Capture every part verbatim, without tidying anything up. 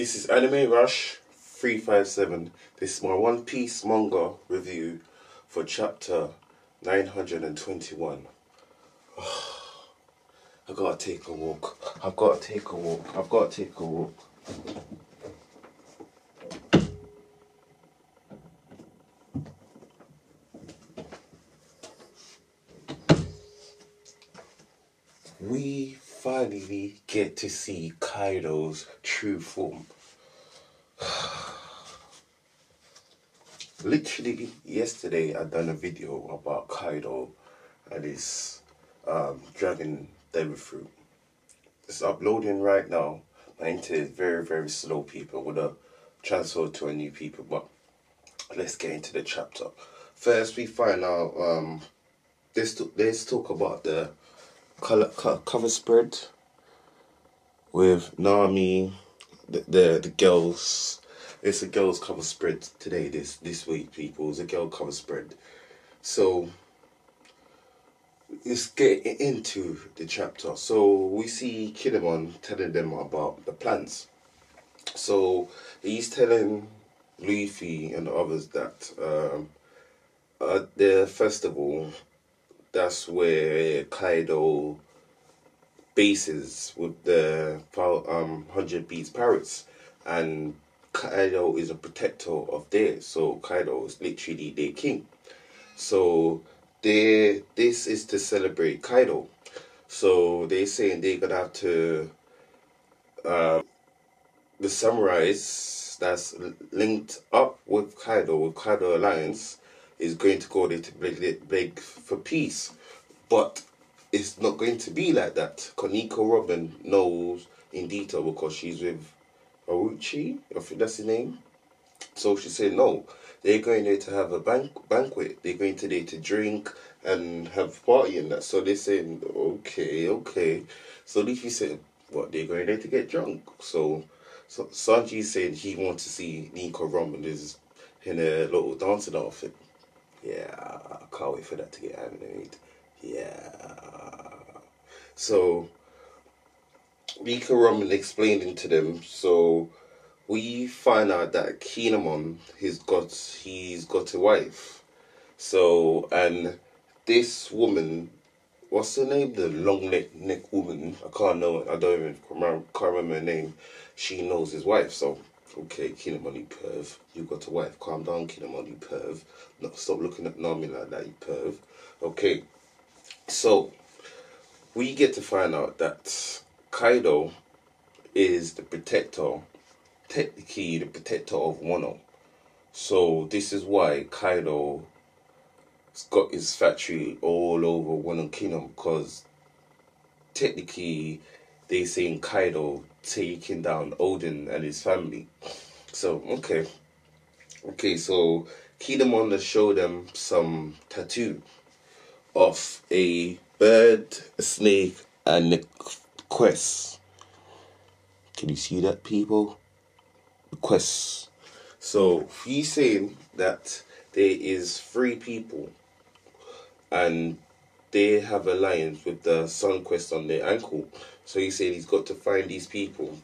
This is Anime Rush three five seven. This is my One Piece manga review for chapter nine hundred twenty-one. Oh, I've got to take a walk. I've got to take a walk. I've got to take a walk. We finally get to see Kaido's true form. Literally yesterday I done a video about Kaido and his um, dragon devil fruit. It's uploading right now. My internet is very very slow, people. I'm gonna transfer to a new people, but let's get into the chapter. First we find out, um, let's, let's talk about the Color, color, cover spread with Nami, the, the the girls. It's a girls cover spread today. This this week, people, it's a girl cover spread. So let's get into the chapter. So we see Kinemon telling them about the plans. So he's telling Luffy and others that um, at their festival. That's where Kaido bases with the um, hundred beads pirates, and Kaido is a protector of theirs. So Kaido is literally their king. So they this is to celebrate Kaido. So they saying they're gonna have to uh, the samurais that's linked up with Kaido with Kaido Alliance. Is going to go there to beg, beg for peace, but it's not going to be like that. Nico Robin knows in detail because she's with Aruchi, I think that's the name. So she said no, they're going there to have a bank banquet. They're going to there to drink and have party and that. So they saying okay, okay. So Luffy said what they're going there to get drunk. So, so Sanji said he wants to see Nico Robin is in a little dancing outfit. Yeah, I can't wait for that to get animated. Yeah. So, Nico Robin explaining to them. So, we find out that Kinemon, he's got, he's got a wife. So, and this woman, what's her name? The long neck neck woman. I can't know. I don't even remember, can't remember her name. She knows his wife. So. Okay, Kinemon, you perv. You got a wife. Calm down, Kinemon, you perv. No, stop looking at Nami like that, you perv. Okay, so we get to find out that Kaido is the protector, technically the protector of Wano. So this is why Kaido's got his factory all over Wano Kingdom, because technically they saying Kaido taking down Odin and his family. So okay, okay. So Kinemon to show them some tattoo of a bird, a snake, and a quest. Can you see that, people? The quest. So he's saying that there is three people, and they have alliance with the Sun Quest on their ankle. So he said he's got to find these people.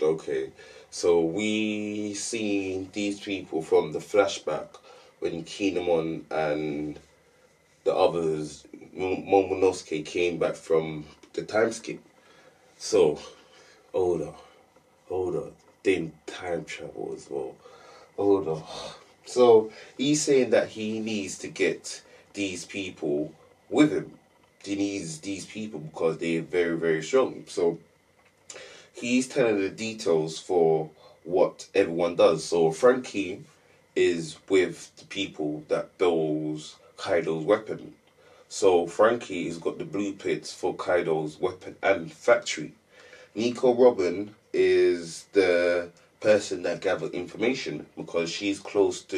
Okay, so we see these people from the flashback when Kinemon and the others, Momonosuke, came back from the time skip. So, Oda, Oda, then time travel as well. Oda. So he's saying that he needs to get these people with him. He needs these people because they're very very strong. So he's telling the details for what everyone does. So Frankie is with the people that builds Kaido's weapon. So Frankie has got the blueprints for Kaido's weapon and factory. Nico Robin is the person that gathered information because she's close to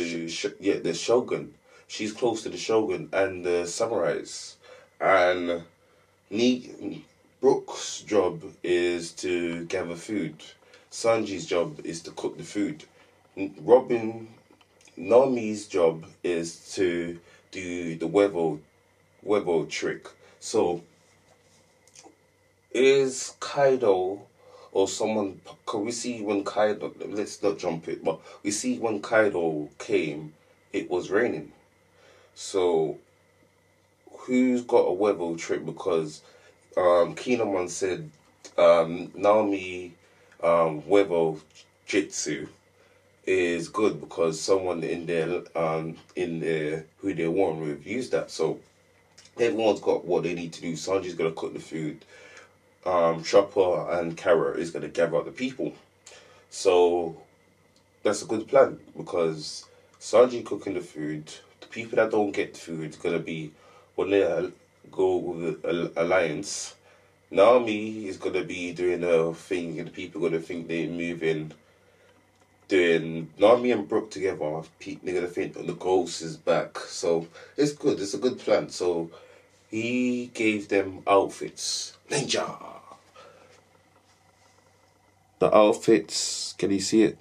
yeah the Shogun. She's close to the Shogun and the samurais. And ne Brook's job is to gather food. Sanji's job is to cook the food. Robin, Nami's job is to do the Webo, Webo trick. So, is Kaido or someone, because we see when Kaido, let's not jump it, but we see when Kaido came, it was raining. So who's got a weather trick? Because um, Kinemon said um, Nami um, weather jitsu is good because someone in their um in their who they want with used that. So everyone's got what they need to do. Sanji's gonna cook the food. Um, Chopper and Kara is gonna gather up the people. So that's a good plan because Sanji cooking the food. The people that don't get the food is gonna be when they go with the alliance. Nami is gonna be doing a thing, and the people are gonna think they're moving. Doing Nami and Brook together, they're gonna think the ghost is back. So it's good, it's a good plan. So he gave them outfits. Ninja! The outfits, can you see it?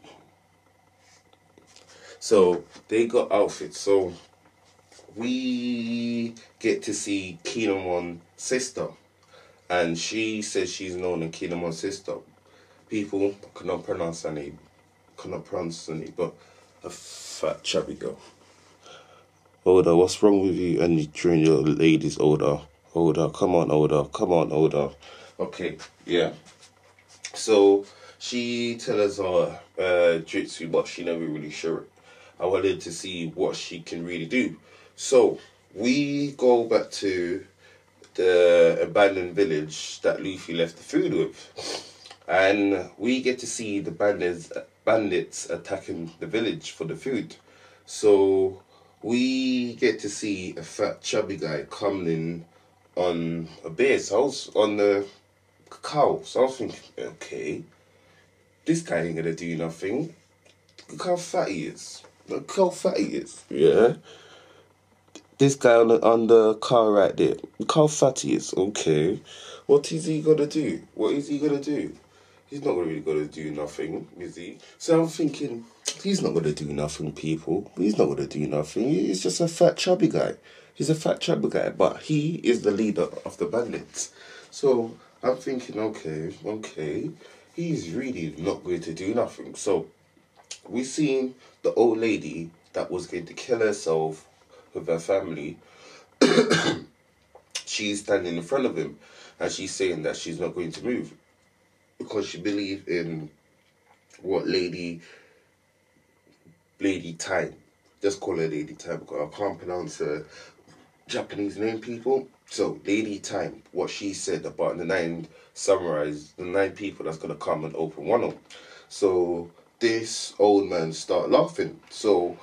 So they got outfits. So we get to see Kinemon's sister. And she says she's known as Kinemon's sister. People cannot pronounce her name. Cannot pronounce her name, but a fat chubby girl. Oda, what's wrong with you and you during your ladies, Oda? Oda, come on, Oda, come on, Oda. Okay, yeah. So she tells us her uh, jutsu, but she never really sure it. I wanted to see what she can really do. So we go back to the abandoned village that Luffy left the food with, and we get to see the bandits, bandits attacking the village for the food. So we get to see a fat chubby guy coming in on a bear, so I was on the cow. So I was thinking, okay, this guy ain't gonna do nothing. Look how fat he is. Look how fat he is. Yeah. This guy on the, on the car right there. Look how fat he is. Okay. What is he gonna do? What is he gonna do? He's not really gonna do nothing, is he? So I'm thinking, he's not gonna do nothing, people. He's not gonna do nothing. He's just a fat chubby guy. He's a fat chubby guy, but he is the leader of the bandits. So I'm thinking, okay, okay, he's really not going to do nothing. So we seen the old lady that was going to kill herself with her family. She's standing in front of him and she's saying that she's not going to move because she believes in what lady, lady time. Just call her Lady Time because I can't pronounce her Japanese name, people. So Lady Time, what she said about the nine samurais, the nine people that's gonna come and open Wano. So this old man start laughing. So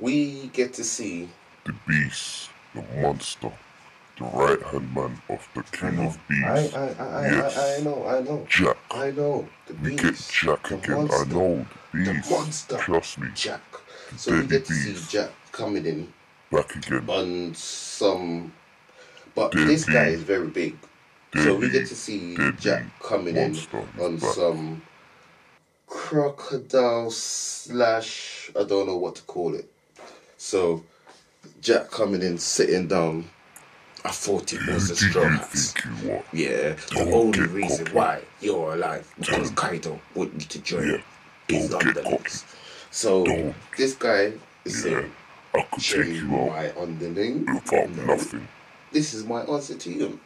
we get to see the beast, the monster, the right hand man of the king of beasts. I I I, yes. I I I know, I know. Jack. I know. The beast. We get Jack again. Monster. I know the beast. The monster. Trust me. Jack. So Daddy we get to beef. see Jack coming in back again on some, but Daddy. This guy is very big. Daddy. So we get to see Daddy. Jack coming Monster in on back. some crocodile slash I don't know what to call it. So Jack coming in, sitting down. I thought it was a Straw Hats. Yeah, don't the only reason copy. why you're alive because Kaido wouldn't need to join his underlings. So Don't. this guy is yeah, saying, I could take you my underling without no, nothing. This is my answer to you.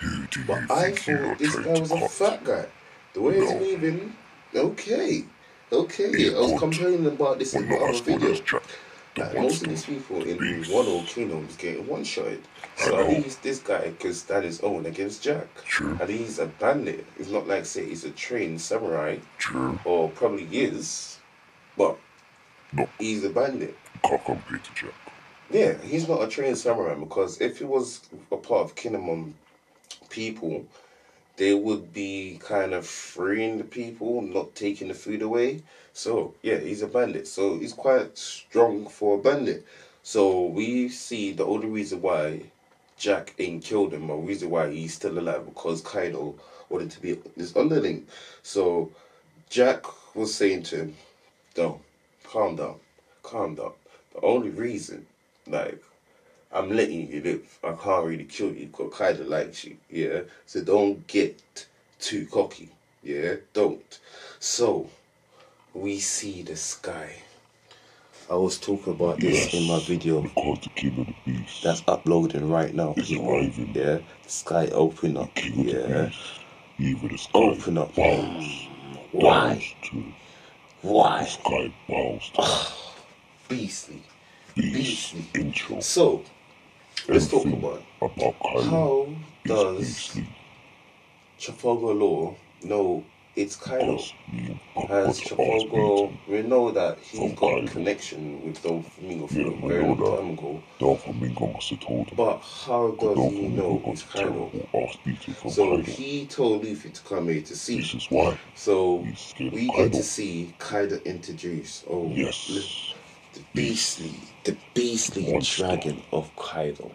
Who do you but think I thought this guy was cut? a fat guy. The way no. he's moving, okay, okay. It I was could. complaining about this well, in the other video. Like, most of these people in Wano Kingdom is getting one-shotted. So at least this guy can stand his own against Jack. True. And he's a bandit. It's not like, say, he's a trained samurai. True. Or probably is. But no. he's a bandit. You can't compete to Jack. Yeah, he's not a trained samurai because if he was a part of Kinemon people, they would be kind of freeing the people, not taking the food away. So, yeah, he's a bandit. So he's quite strong for a bandit. So we see the only reason why Jack ain't killed him, or reason why he's still alive, because Kaido wanted to be his underling. So Jack was saying to him, No, calm down, calm down. The only reason, like, I'm letting you live, I can't really kill you because Kaido likes you, yeah? So don't get too cocky. Yeah, don't. So, we see the sky. I was talking about this yes, in my video that's uploading right now. Yeah, the sky open up. Yeah, even the sky open up. Bows. Why? Why? The sky bows. Oh, beastly. Beastly. Beastly. So, let's talk about, about how does Trafalgar Law know it's Kaido? Has Trafalgar, we know that he's got a connection with Doflamingo from a very long time ago. Doflamingo must have told him. But how does he know it's Kaido? So he told Luffy to come here to see. This is why. So we get to see Kaido introduced. Oh, yes. The beastly, the beastly dragon of Kaido.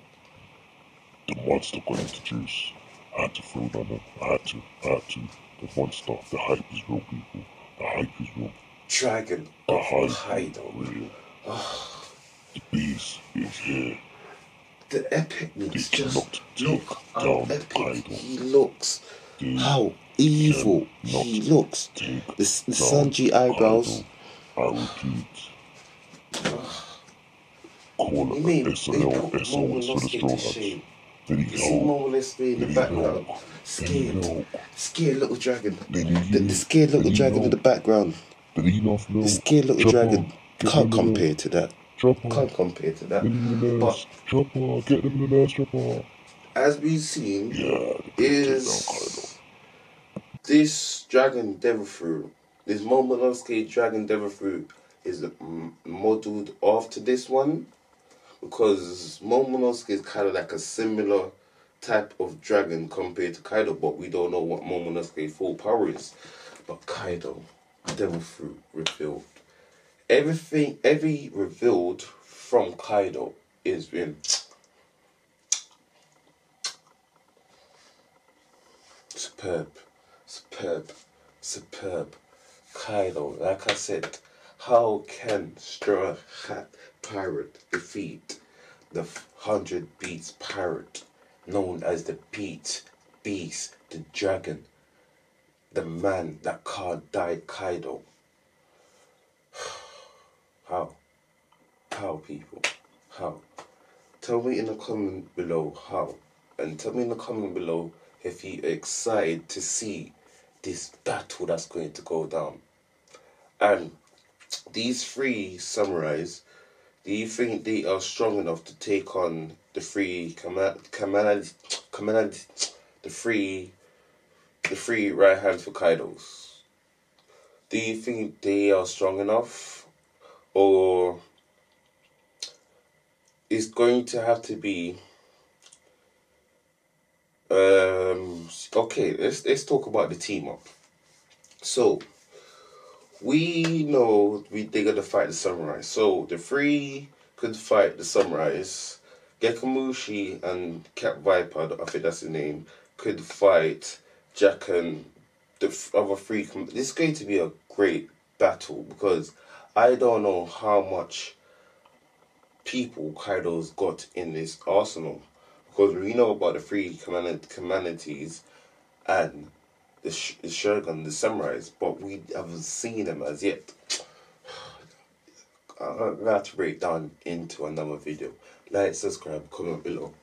The monster got introduced. I had to throw down them. I had to, I had to. The monster, the hype is real, people. The hype is real. Dragon the hype Kaido. Real. Oh. The beast is here. The epicness just look down epic Kaido. He looks. They how evil he looks. The, the Sanji eyebrows. Kaido. I repeat. Call it mean, S L L, S L S for the Straw Hats. You see more or less in the background, scared, scared little dragon, the, the scared little dragon in the background, the scared little dragon, can't compare to that, can't compare to that, but as we've seen, is this dragon devil fruit, this Momonosuke dragon devil fruit is modelled after this one. Because Momonosuke is kind of like a similar type of dragon compared to Kaido, but we don't know what Momonosuke's full power is. But Kaido, devil fruit revealed. Everything, every revealed from Kaido is in. Superb, superb, superb. Kaido, like I said, how can Straw Hat Pirate defeat the hundred beats pirate known as the Beats Beast, the dragon, the man that can't die, Kaido? How? How, people? How? Tell me in the comment below how, and tell me in the comment below if you're excited to see this battle that's going to go down. And these three samurais, do you think they are strong enough to take on the three command, command, command, the three, the three right hands for Kaidos? Do you think they are strong enough, or it's going to have to be? Um. Okay, let's let's talk about the team up. So, we know we they're gonna fight the samurai. So the three could fight the samurais. Gekumushi and Cat Viper, I think that's the name, could fight Jack and the other three. This is going to be a great battle because I don't know how much people Kaido's got in this arsenal. Because we know about the three communities and The, sh the Shogun, the samurais, but we haven't seen them as yet. I'm going to have to break down into another video. Like, subscribe, comment below.